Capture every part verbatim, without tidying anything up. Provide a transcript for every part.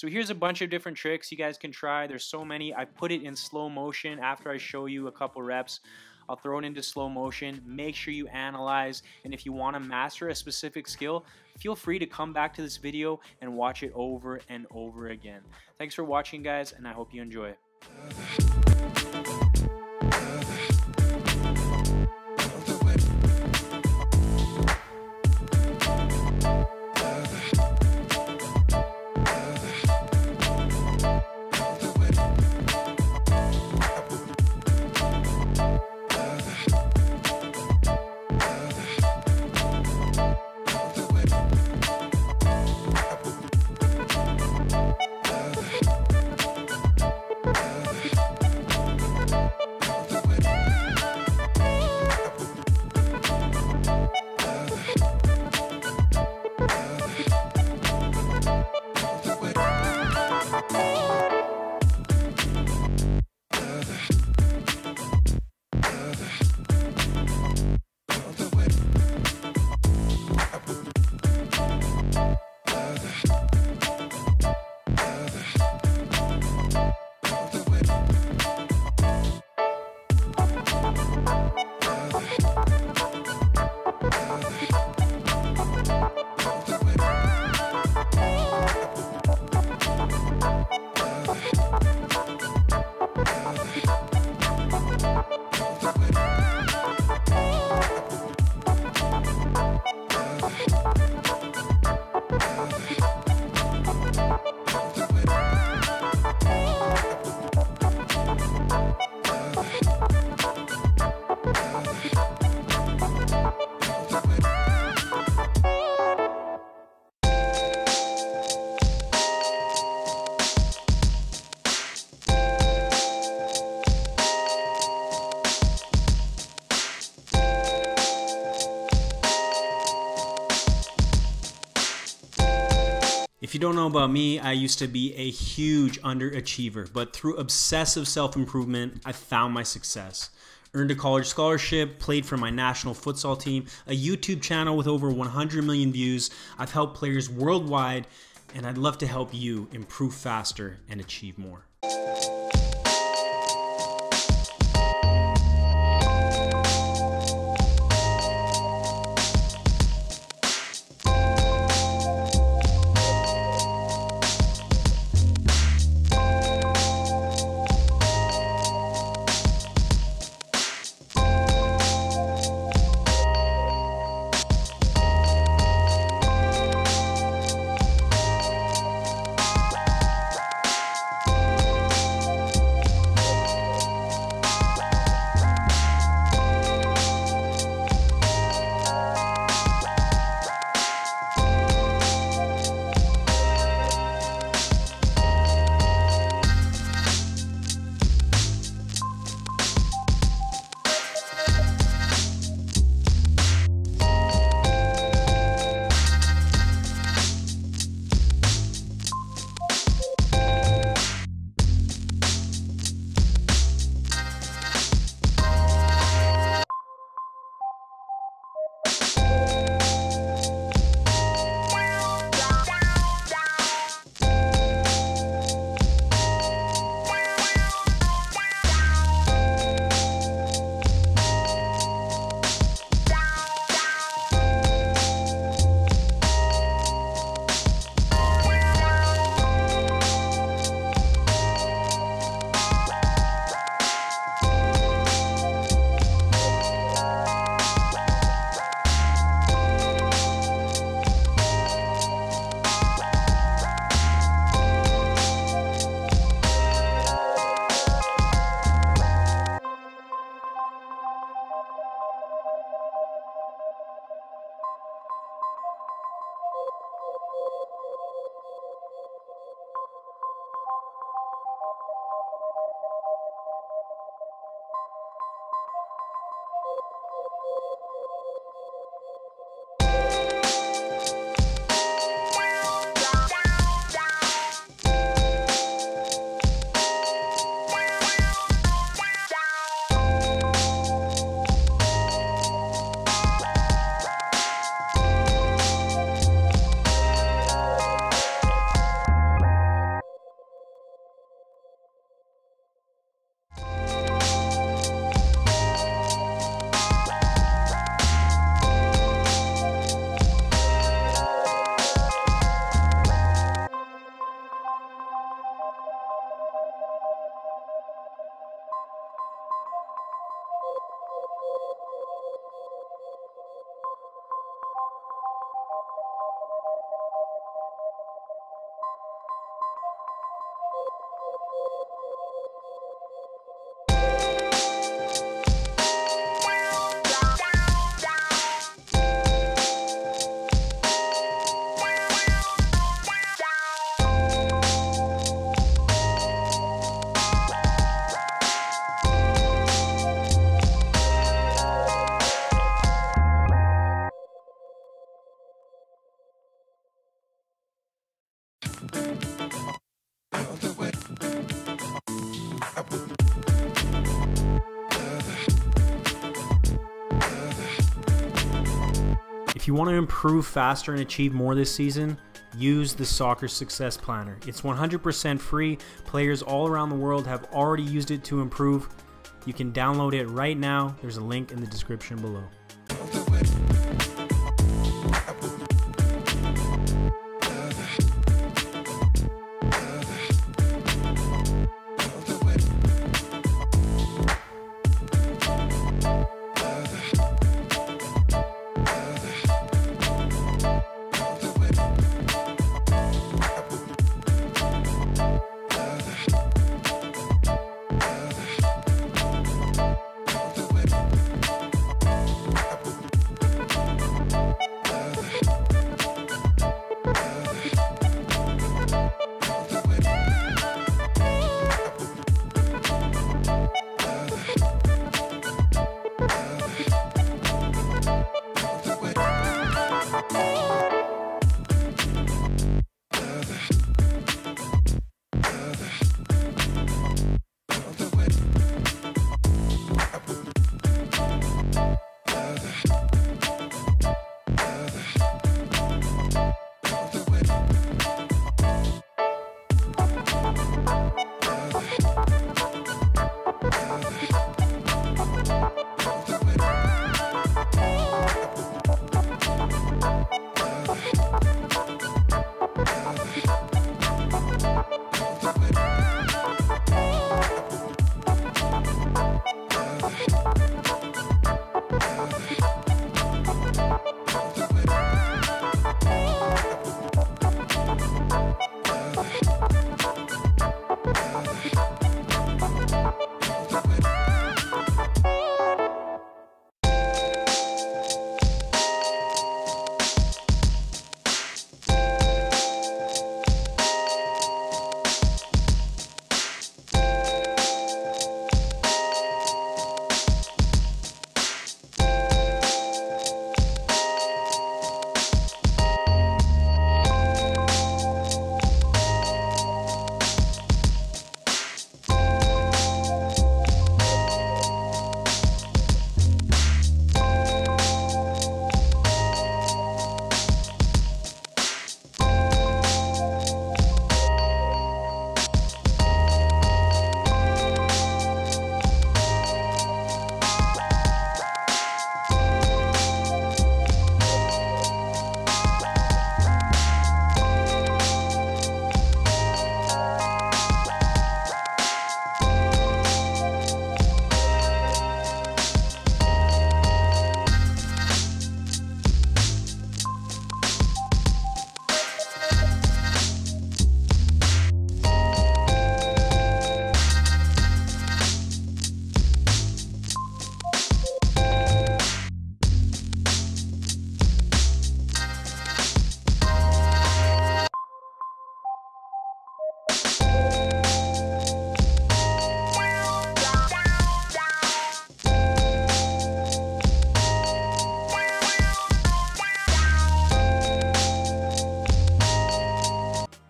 So here's a bunch of different tricks you guys can try. There's so many. I put it in slow motion after I show you a couple reps. I'll throw it into slow motion. Make sure you analyze, and if you want to master a specific skill, feel free to come back to this video and watch it over and over again. Thanks for watching, guys, and I hope you enjoy it. If you don't know about me, I used to be a huge underachiever, but through obsessive self-improvement, I found my success. Earned a college scholarship, played for my national futsal team, a YouTube channel with over one hundred million views. I've helped players worldwide, and I'd love to help you improve faster and achieve more. If you want to improve faster and achieve more this season, use the Soccer Success Planner. It's one hundred percent free. Players all around the world have already used it to improve. You can download it right now. There's a link in the description below.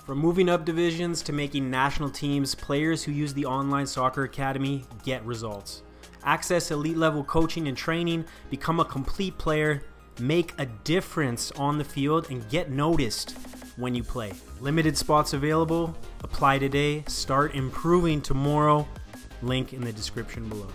From moving up divisions to making national teams, players who use the Online Soccer Academy get results. Access elite level coaching and training, become a complete player, make a difference on the field, and get noticed when you play. Limited spots available. Apply today. Start improving tomorrow. Link in the description below.